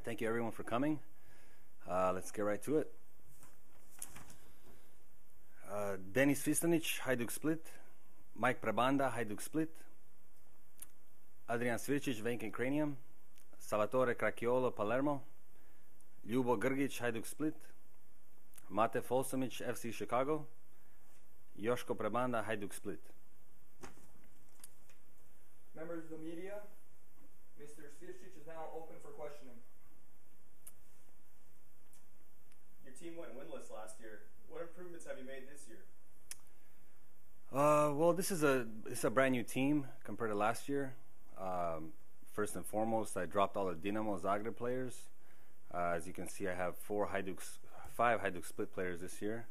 right, thank you everyone for coming. Let's get right to it. Denis Fistonic, Hajduk Split. Mike Prebanda, Hajduk Split. Adrian Svircic, Vinken Cranium. Salvatore Cracciolo, Palermo. Ljubo Grgic, Hajduk Split. Mate Folsomic, FC Chicago. Joshko Prebanda, Hajduk Split. Members of the media, Mr. Svircic is now open for questioning. Your team went winless last year. What improvements have you made this year? Well, this is a brand new team compared to last year. First and foremost, I dropped all the Dinamo Zagreb players. As you can see, I have five Hajduk Split players this year.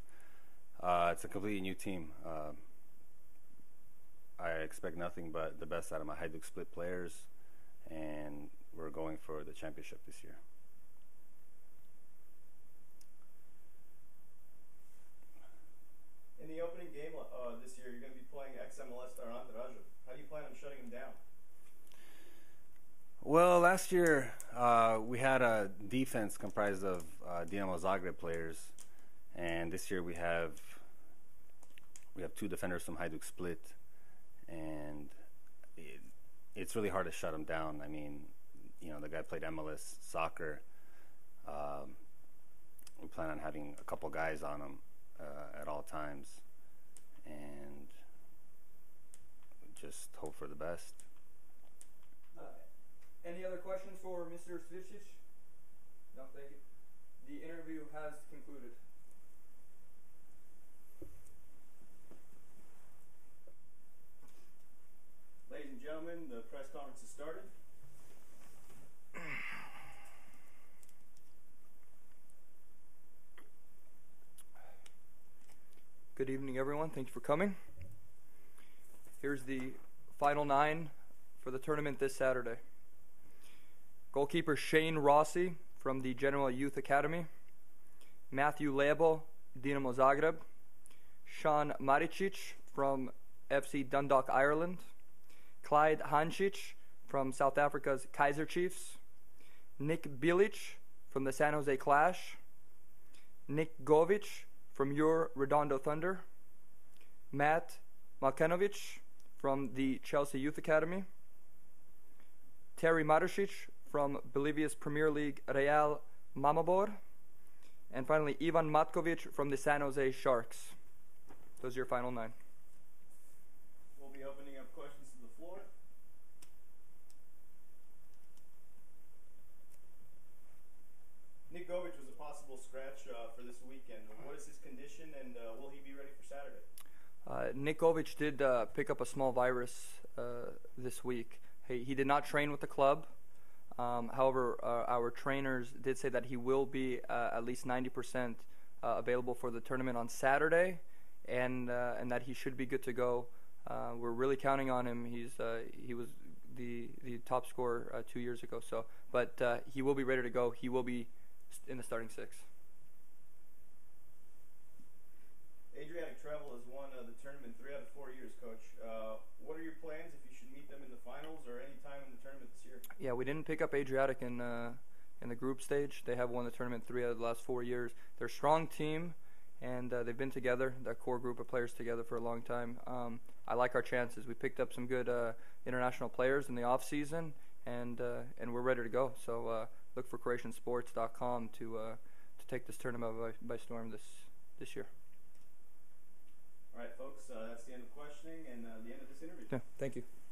It's a completely new team. I expect nothing but the best out of my Hajduk Split players, and we're going for the championship this year. In the opening game this year, you're going to be playing ex-MLS Tarant Raja. How do you plan on shutting him down? Well, last year we had a defense comprised of Dinamo Zagreb players, and this year we have two defenders from Hajduk Split, and it's really hard to shut him down. I mean, you know, the guy played MLS soccer. We plan on having a couple guys on him at all times, and just hope for the best. Any other questions for Mr. Svircic? No, thank you. The interview has concluded. Ladies and gentlemen, the press conference has started. Good evening, everyone. Thank you for coming. Here's the final nine for the tournament this Saturday. Goalkeeper Shane Rossi from the General Youth Academy. Matthew Label, Dinamo Zagreb. Sean Maricic from FC Dundalk, Ireland. Clyde Hancic from South Africa's Kaiser Chiefs. Nick Bilic from the San Jose Clash. Nick Govich from Your Redondo Thunder. Matt Malkanovic from the Chelsea Youth Academy. Terry Maricic from Bolivia's Premier League Real Mamabor. And finally, Ivan Matkovic from the San Jose Sharks. Those are your final nine. We'll be opening up questions to the floor. Nick Govich was a possible scratch for this weekend. What is his condition, and will he be ready for Saturday? Nick Govich did pick up a small virus this week. He did not train with the club. However, our trainers did say that he will be at least 90% available for the tournament on Saturday, and that he should be good to go. We're really counting on him. He was the top scorer 2 years ago. So, but he will be ready to go. He will be in the starting six. Adriatic Travel has won the tournament 3 out of 4 years, Coach. What are your plans if you should meet them in the finals or any time in the tournament this year? Yeah, we didn't pick up Adriatic in the group stage. They have won the tournament 3 out of the last 4 years. They're a strong team, and they've been together, that core group of players together for a long time. I like our chances. We picked up some good international players in the off season, and we're ready to go. So look for CroatianSports.com to take this tournament by storm this year. All right, folks, that's the end of questioning and the end of this interview. Yeah, thank you.